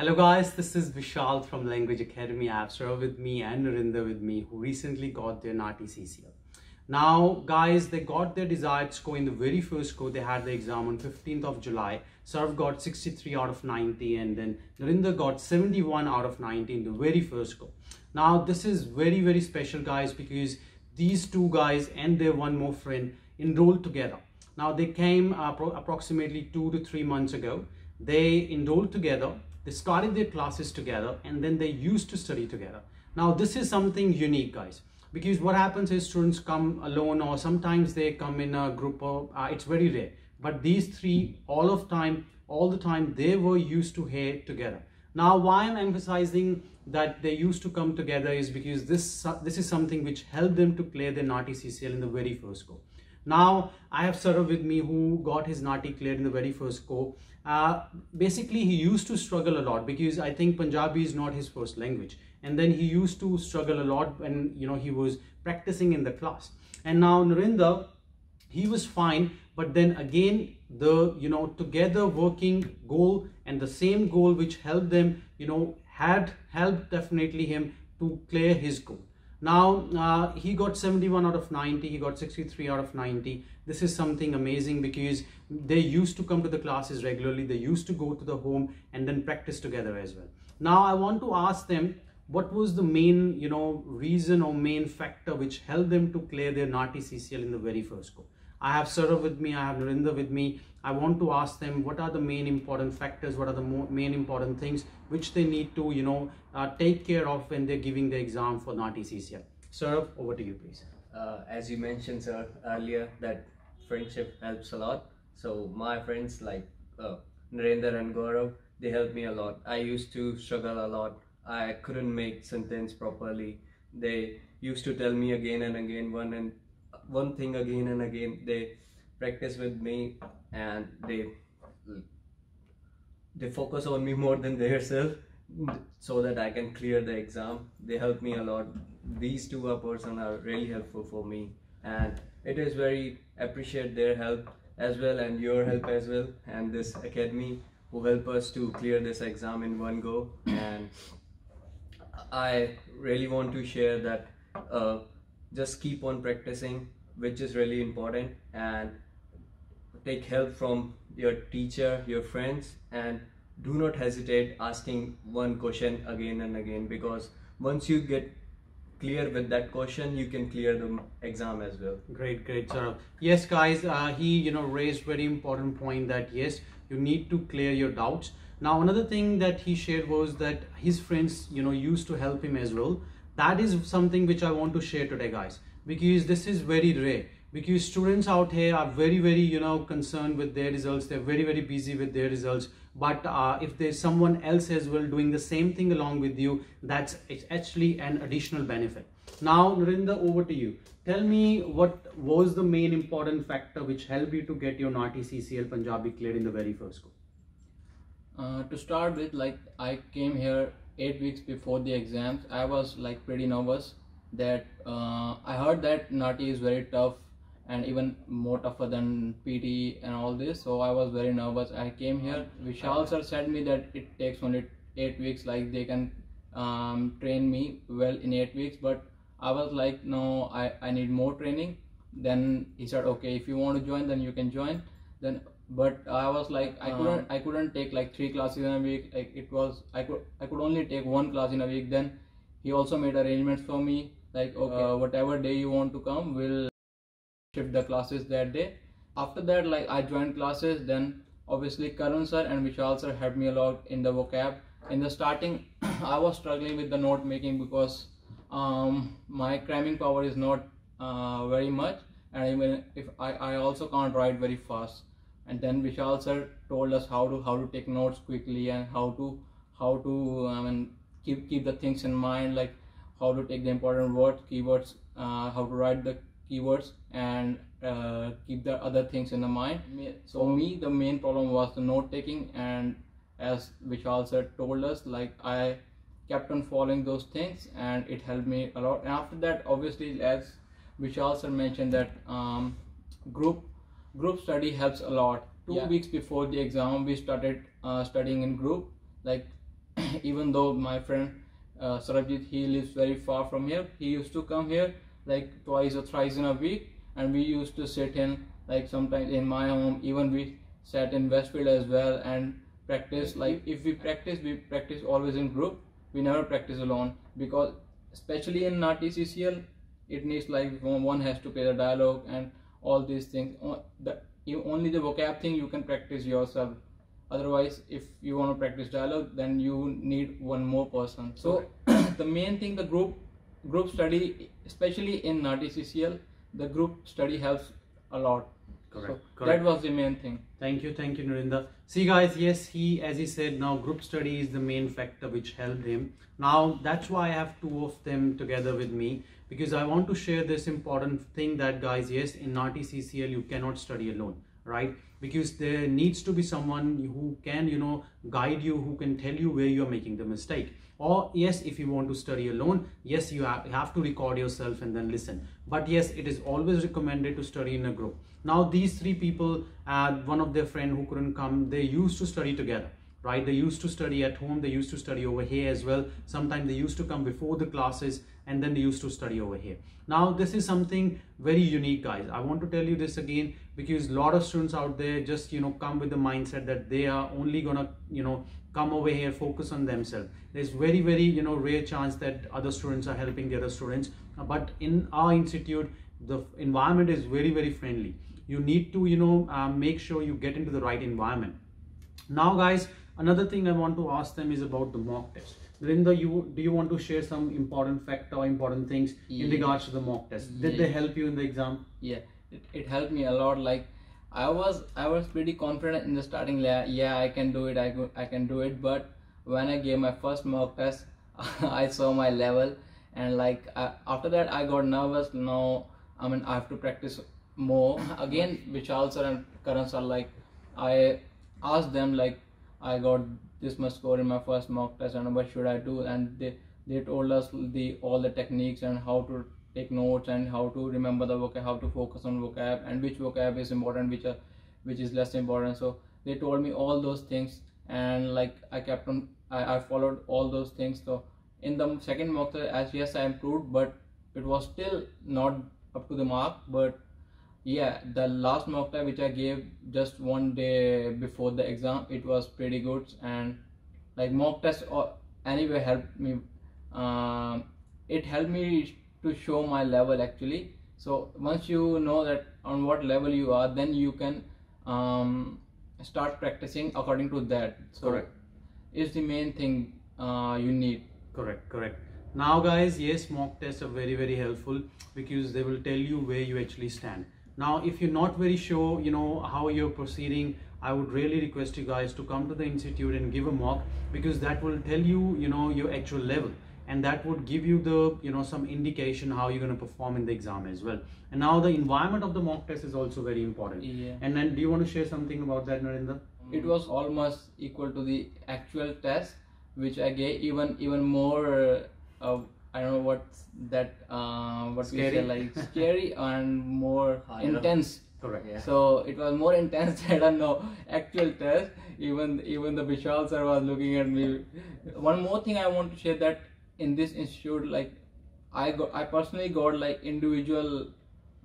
Hello guys, this is Vishal from Language Academy. I have Sarabhjeet with me and Narinder with me, who recently got their NATI CCL. Now guys, they got their desired score in the very first score. They had the exam on 15th of July. Sarabhjeet got 63 out of 90 and then Narinder got 71 out of 90 in the very first score. Now this is very special guys, because these two guys and their one more friend enrolled together. Now they came approximately 2 to 3 months ago. They enrolled together. They started their classes together and then they used to study together. Now this is something unique guys, because what happens is students come alone or sometimes they come in a group of, it's very rare, but these three all the time they were used to here together. Now why I'm emphasizing that they used to come together is because this is something which helped them to clear their NATI CCL in the very first go. Now I have Sarabhjeet with me, who got his NATI cleared in the very first go. Basically he used to struggle a lot, because I think Punjabi is not his first language, and then he used to struggle a lot when, you know, he was practicing in the class. And now Narinder, he was fine, but then again the, you know, together working goal and the same goal which helped them, you know, had helped definitely him to clear his goal. Now he got 71 out of 90, he got 63 out of 90. This is something amazing, because they used to come to the classes regularly, they used to go to the home and then practice together as well. Now I want to ask them, what was the main, you know, reason or main factor which helped them to clear their NATI CCL in the very first go? I have Sarabhjeet with me, I have Narinder with me. I want to ask them, what are the main important factors, what are the main important things which they need to, you know, take care of when they're giving the exam for NATI CCL. Sarabhjeet, over to you please. As you mentioned sir earlier, that friendship helps a lot. So my friends like Narinder and Gaurav, they helped me a lot. I used to struggle a lot. I couldn't make sentence properly. They used to tell me again and again one thing again and again. They practice with me and they focus on me more than themselves, so that I can clear the exam. They help me a lot. These two are really helpful for me, and it is very appreciate their help as well and your help as well, and this academy who help us to clear this exam in one go. And I really want to share that just keep on practicing, which is really important, and take help from your teacher, your friends, and do not hesitate asking one question again and again, because once you get clear with that question, you can clear the exam as well. Great Sarabhjeet. Yes guys, he, you know, raised very important point that yes, you need to clear your doubts. Now another thing that he shared was that his friends, you know, used to help him as well. That is something which I want to share today guys, because this is very rare, because students out here are very you know, concerned with their results. They're very busy with their results, but if there's someone else as well doing the same thing along with you, it's actually an additional benefit. Now Narinder, over to you. Tell me, what was the main important factor which helped you to get your NATI CCL Punjabi cleared in the very first go? To start with, like, I came here 8 weeks before the exams. I was like pretty nervous that I heard that NATI is very tough and even more tougher than PT and all this, so I was very nervous. I came here. Vishal sir said me that it takes only 8 weeks, like they can train me well in 8 weeks, but I was like, no, I need more training. Then he said, okay, if you want to join then you can join. Then but I was like, I couldn't take like 3 classes in a week. Like it was, I could only take 1 class in a week. Then he also made arrangements for me, like, okay, whatever day you want to come, we'll shift the classes that day. After that, like, I joined classes. Then obviously Karan sir and Vishal sir helped me a lot in the vocab. In the starting I was struggling with the note making, because my cramming power is not very much, and even if I also can't write very fast. And then Vishal sir told us how to take notes quickly, and how to keep the things in mind, like how to take the important words, keywords, how to write the keywords, and keep the other things in the mind. So me, the main problem was the note taking, and as Vishal sir told us, like, I kept on following those things and it helped me a lot. And after that, obviously, as Vishal sir mentioned, that group study helps a lot. Two weeks before the exam we started studying in group, like even though my friend Sarabhjeet, he lives very far from here. He used to come here like twice or thrice in a week, and we used to sit in, like, sometimes in my home. Even we sat in Westfield as well and practice. Like, if we practice always in group. We never practice alone, because especially in RTCCL, it needs like one has to play the dialogue and all these things. Only the vocab thing you can practice yourself. Otherwise, if you want to practice dialogue, then you need one more person. So the main thing, the group study, especially in RTCCL, the group study helps a lot. Correct. So that was the main thing. Thank you, Narinder. See guys, yes, he, as he said, now group study is the main factor which helped him. Now that's why I have two of them together with me, because I want to share this important thing that, guys, yes, in RTCCL you cannot study alone, right? Because there needs to be someone who can, you know, guide you, who can tell you where you're making the mistake. Or yes, if you want to study alone, yes, you have to record yourself and then listen. But yes, it is always recommended to study in a group. Now these three people, one of their friend who couldn't come, they used to study together, right? They used to study at home, they used to study over here as well. Sometimes they used to come before the classes and then they used to study over here. Now this is something very unique, guys. I want to tell you this again, because a lot of students out there just, you know, come with the mindset that they are only gonna, you know, come over here, focus on themselves. There's very, very, you know, rare chance that other students are helping the other students, but in our institute the environment is very, very friendly. You need to, you know, make sure you get into the right environment. Now guys, another thing I want to ask them is about the mock test. Narinder, do you want to share some important fact or important things in regards to the mock test? Did they help you in the exam? Yeah, it helped me a lot. Like, I was pretty confident in the starting layer. Yeah, I can do it. I can do it. But when I gave my first mock test, I saw my level, and like after that, I got nervous. Now, I mean, I have to practice more. Again, Vishal sir and Karan sir, like, I asked them, like, I got this much score in my first mock test, and what should I do? And they told us all the techniques and how to take notes and how to remember the vocab, how to focus on vocab, and which vocab is important, which is less important. So they told me all those things, and like I kept on, I followed all those things. So in the second mock test, yes, I improved, but it was still not up to the mark. But yeah, the last mock test which I gave just one day before the exam, it was pretty good. And like mock test or anyway helped me. It helped me to show my level actually. So once you know that on what level you are, then you can start practicing according to that. So correct, it's the main thing you need. Correct. Now guys, yes, mock tests are very, very helpful, because they will tell you where you actually stand. Now if you're not very sure, you know, how you're proceeding, I would really request you guys to come to the institute and give a mock, because that will tell you, you know, your actual level. And that would give you the, you know, some indication how you're going to perform in the exam as well. And now the environment of the mock test is also very important. Yeah. And then do you want to share something about that, Narinder? It was almost equal to the actual test which I gave, even more, I don't know what's that, what scary. We say, like scary and more intense. Correct. Yeah. So it was more intense than no actual test. Even the Vishal sir was looking at me. One more thing I want to share, that in this institute, like I personally got like individual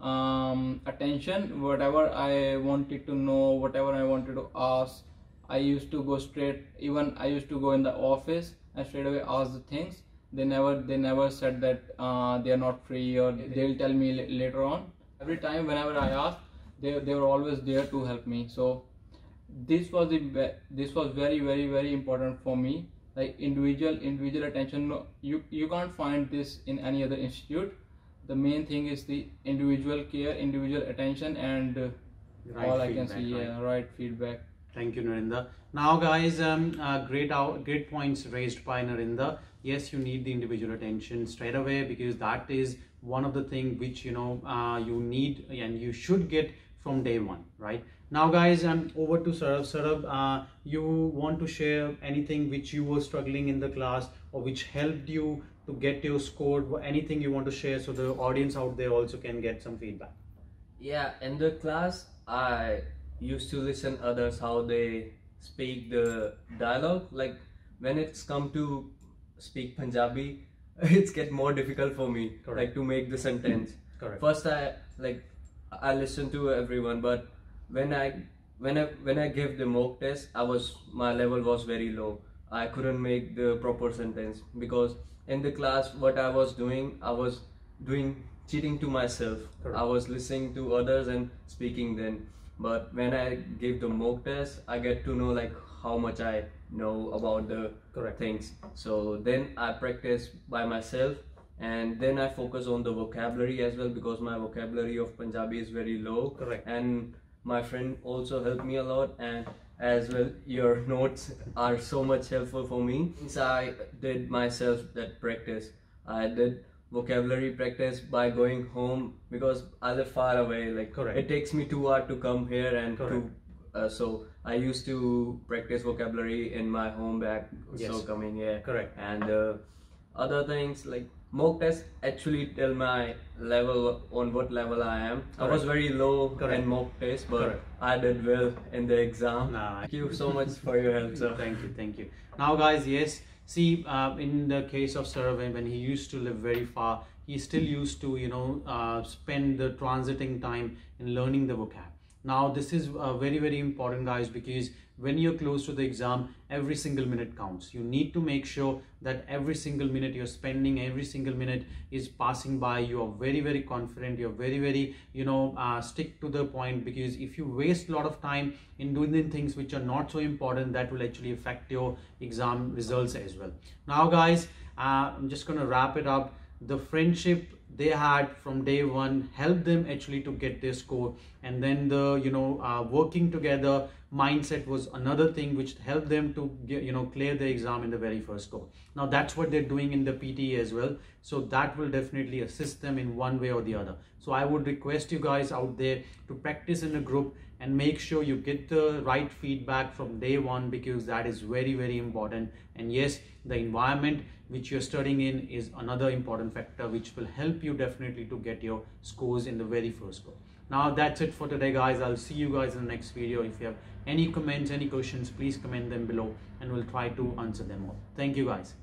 attention. Whatever I wanted to know, whatever I wanted to ask, I used to go straight. Even I used to go in the office and straight away ask the things. They never said that they are not free, or they'll tell me later on. Every time whenever I asked, they were always there to help me. So this was very, very important for me. Like individual attention, no, you can't find this in any other institute. The main thing is the individual care, individual attention, and right all feedback, I can see, right? Yeah, right feedback. Thank you, Narinder. Now guys, great points raised by Narinder. Yes, you need the individual attention straight away, because that is one of the things which, you know, you need and you should get from day one, right? Now guys, I'm over to Sarab. Sarab, you want to share anything which you were struggling in the class, or which helped you to get your score, or anything you want to share, so the audience out there also can get some feedback? Yeah, in the class, I used to listen others how they speak the dialogue. Like when it's come to speak Punjabi, it's get more difficult for me. Correct. Like to make the sentence. Correct. First I listen to everyone, but when I gave the mock test, my level was very low. I couldn't make the proper sentence because in the class what I was doing cheating to myself. Correct. I was listening to others and speaking then. But when I gave the mock test, I get to know like how much I know about the correct things. So then I practice by myself, and then I focus on the vocabulary as well because my vocabulary of Punjabi is very low. Correct. And my friend also helped me a lot, and as well your notes are so much helpful for me. Since I did myself that practice, I did vocabulary practice by going home because I live far away. Like correct. It takes me 2 hours to come here and correct. So I used to practice vocabulary in my home back. Yes. So coming here. Correct. And other things like mock test actually tell my level on what level I am. Correct. I was very low correct. In mock test, but correct. I did well in the exam. Nah. Thank you so much for your help, sir. Thank you, thank you. Now guys, yes, see in the case of Sarabhjeet, when he used to live very far, he still used to spend the transiting time in learning the vocab. Now this is very, very important guys, because when you're close to the exam, every single minute counts. You need to make sure that every single minute you're spending, every single minute is passing by. You are very, very confident. You're very, very, stick to the point, because if you waste a lot of time in doing things which are not so important, that will actually affect your exam results as well. Now guys, I'm just going to wrap it up. The friendship they had from day one helped them actually to get their score, and then the working together mindset was another thing which helped them to clear the exam in the very first go. Now that's what they're doing in the PTE as well, so that will definitely assist them in one way or the other. So I would request you guys out there to practice in a group and make sure you get the right feedback from day one, because that is very, very important. And yes, the environment which you're studying in is another important factor which will help you definitely to get your scores in the very first go. Now that's it for today guys. I'll see you guys in the next video. If you have any comments, any questions, please comment them below and we'll try to answer them all. Thank you guys.